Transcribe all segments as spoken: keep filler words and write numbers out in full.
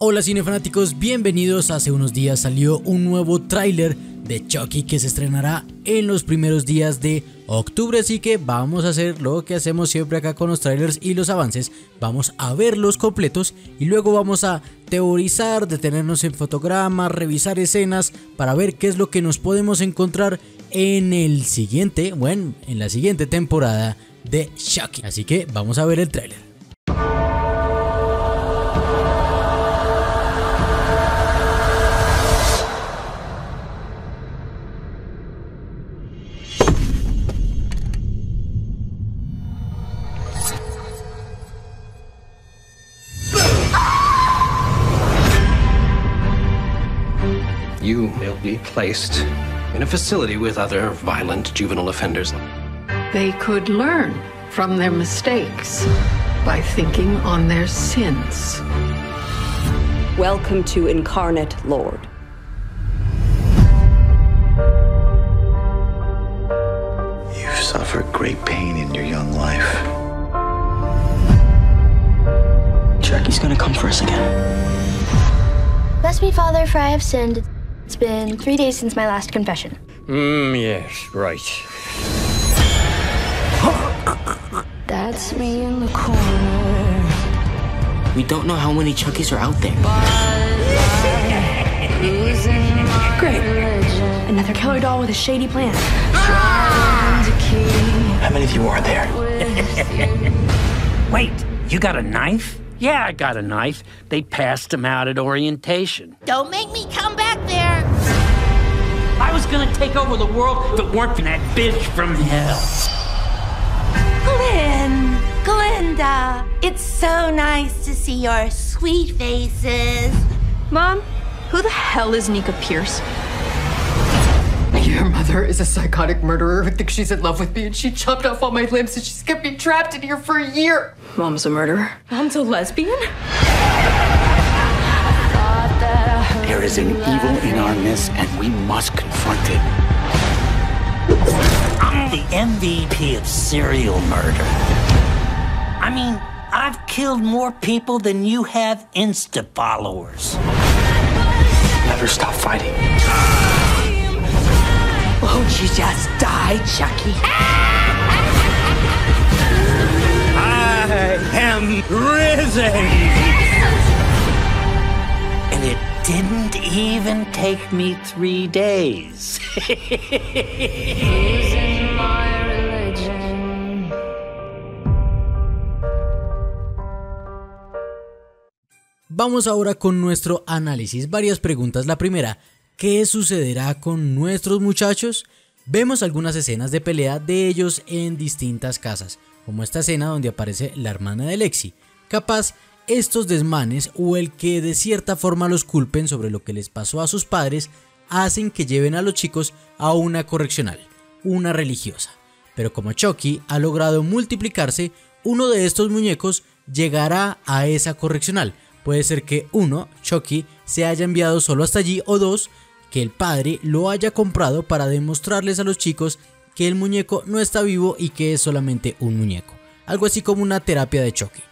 Hola cinefanáticos, bienvenidos. Hace unos días salió un nuevo tráiler de Chucky que se estrenará en los primeros días de octubre, así que vamos a hacer lo que hacemos siempre acá con los trailers y los avances, vamos a verlos completos y luego vamos a teorizar, detenernos en fotogramas, revisar escenas para ver qué es lo que nos podemos encontrar en el siguiente, bueno, en la siguiente temporada de Chucky, así que vamos a ver el tráiler. You will be placed in a facility with other violent juvenile offenders. They could learn from their mistakes by thinking on their sins. Welcome to Incarnate Lord. You've suffered great pain in your young life. Chucky's gonna come for us again. Bless me, Father, for I have sinned. It's been three days since my last confession. Mmm, yes, right. That's me in the corner. We don't know how many Chuckies are out there. Great. Another killer doll with a shady plan. How many of you are there? Wait, you got a knife? Yeah, I got a knife. They passed him out at orientation. Don't make me come back there! I was gonna take over the world if it weren't for that bitch from hell. Glenn! Glinda! It's so nice to see your sweet faces. Mom, who the hell is Nica Pierce? Your mother is a psychotic murderer who thinks she's in love with me and she chopped off all my limbs and she's kept me trapped in here for a year. Mom's a murderer. Mom's a lesbian? There is an evil in our midst and we must confront it. I'm the M V P of serial murder. I mean, I've killed more people than you have Insta followers. Never stop fighting. Won't you just die, Chucky? I am risen! And it didn't even take me three days. Losing my religion. Vamos ahora con nuestro análisis. Varias preguntas. La primera. ¿Qué sucederá con nuestros muchachos? Vemos algunas escenas de pelea de ellos en distintas casas, como esta escena donde aparece la hermana de Lexi. Capaz, estos desmanes o el que de cierta forma los culpen sobre lo que les pasó a sus padres hacen que lleven a los chicos a una correccional, una religiosa. Pero como Chucky ha logrado multiplicarse, uno de estos muñecos llegará a esa correccional. Puede ser que uno, Chucky, se haya enviado solo hasta allí o dos, que el padre lo haya comprado para demostrarles a los chicos que el muñeco no está vivo y que es solamente un muñeco, algo así como una terapia de Chucky.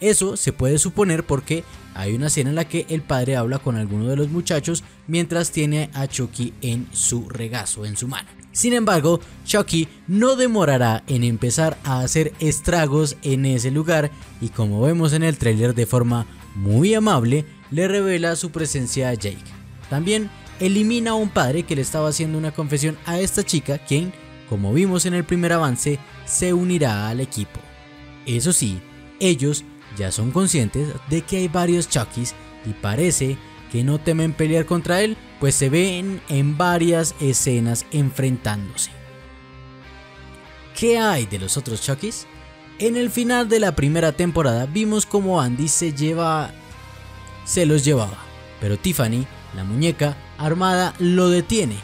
Eso se puede suponer porque hay una escena en la que el padre habla con alguno de los muchachos mientras tiene a Chucky en su regazo, en su mano. Sin embargo, Chucky no demorará en empezar a hacer estragos en ese lugar y, como vemos en el tráiler, de forma muy amable le revela su presencia a Jake. También elimina a un padre que le estaba haciendo una confesión a esta chica, quien, como vimos en el primer avance, se unirá al equipo. Eso sí, ellos ya son conscientes de que hay varios Chuckys y parece que no temen pelear contra él, pues se ven en varias escenas enfrentándose. ¿Qué hay de los otros Chuckys? En el final de la primera temporada vimos como Andy se lleva... se los llevaba, pero Tiffany, la muñeca armada, lo detiene.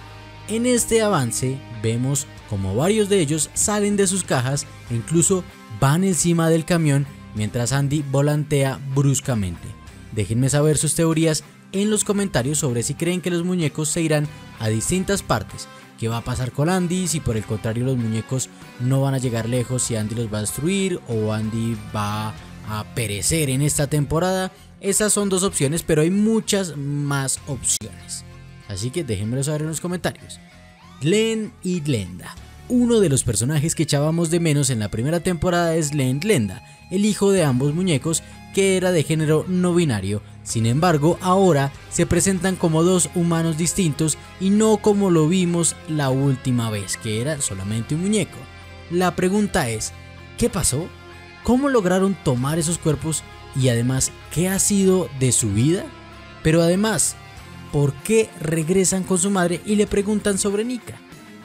En este avance vemos como varios de ellos salen de sus cajas e incluso van encima del camión mientras Andy volantea bruscamente. Déjenme saber sus teorías en los comentarios sobre si creen que los muñecos se irán a distintas partes. ¿Qué va a pasar con Andy? Si por el contrario los muñecos no van a llegar lejos, si Andy los va a destruir o Andy va a perecer en esta temporada. Esas son dos opciones, pero hay muchas más opciones. Así que déjenmelo saber en los comentarios. Glenn y Glinda. Uno de los personajes que echábamos de menos en la primera temporada es Glenn Glinda, el hijo de ambos muñecos, que era de género no binario. Sin embargo, ahora se presentan como dos humanos distintos y no como lo vimos la última vez, que era solamente un muñeco. La pregunta es, ¿qué pasó? ¿Cómo lograron tomar esos cuerpos? Y además, ¿qué ha sido de su vida? Pero además, ¿por qué regresan con su madre y le preguntan sobre Nica?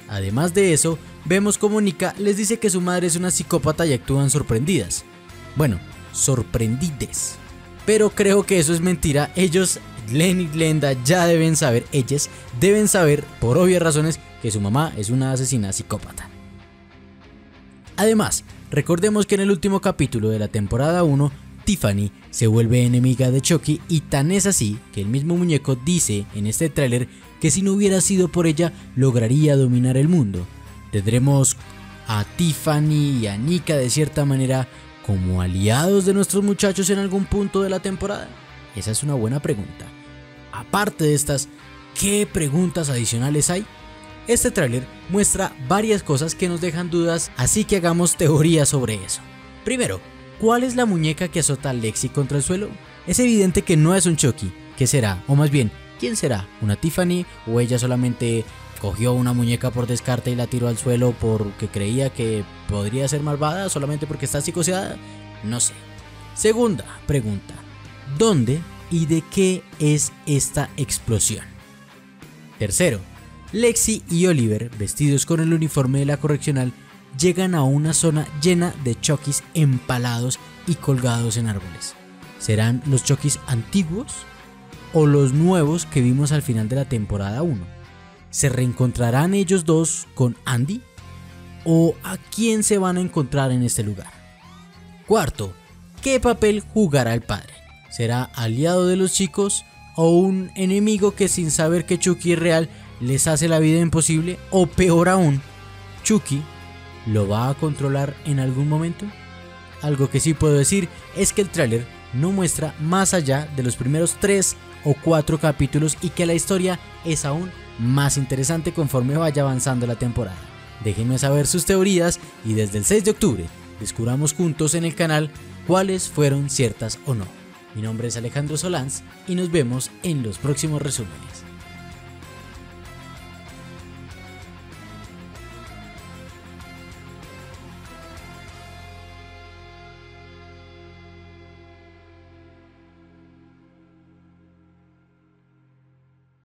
Además de eso, vemos como Nica les dice que su madre es una psicópata y actúan sorprendidas. Bueno, sorprendides. Pero creo que eso es mentira. Ellos, Glenn y Glinda, ya deben saber, ellas deben saber, por obvias razones, que su mamá es una asesina psicópata. Además, recordemos que en el último capítulo de la temporada uno, Tiffany se vuelve enemiga de Chucky, y tan es así que el mismo muñeco dice en este tráiler que si no hubiera sido por ella lograría dominar el mundo. Tendremos a Tiffany y a Nica de cierta manera como aliados de nuestros muchachos en algún punto de la temporada. Esa es una buena pregunta. Aparte de estas, ¿qué preguntas adicionales hay? Este tráiler muestra varias cosas que nos dejan dudas, así que hagamos teorías sobre eso. Primero, ¿cuál es la muñeca que azota a Lexi contra el suelo? Es evidente que no es un Chucky. ¿Qué será? O más bien, ¿quién será? ¿Una Tiffany? ¿O ella solamente cogió una muñeca por descarte y la tiró al suelo porque creía que podría ser malvada solamente porque está psicoseada? No sé. Segunda pregunta, ¿dónde y de qué es esta explosión? Tercero, Lexi y Oliver, vestidos con el uniforme de la correccional, llegan a una zona llena de Chuckys empalados y colgados en árboles. ¿Serán los Chuckys antiguos o los nuevos que vimos al final de la temporada uno? ¿Se reencontrarán ellos dos con Andy? ¿O a quién se van a encontrar en este lugar? Cuarto, ¿qué papel jugará el padre? ¿Será aliado de los chicos o un enemigo que, sin saber que Chucky es real, les hace la vida imposible? ¿O peor aún, Chucky lo va a controlar en algún momento? Algo que sí puedo decir es que el tráiler no muestra más allá de los primeros tres o cuatro capítulos, y que la historia es aún más interesante conforme vaya avanzando la temporada. Déjenme saber sus teorías y desde el seis de octubre descubramos juntos en el canal cuáles fueron ciertas o no. Mi nombre es Alejandro Solans y nos vemos en los próximos resúmenes.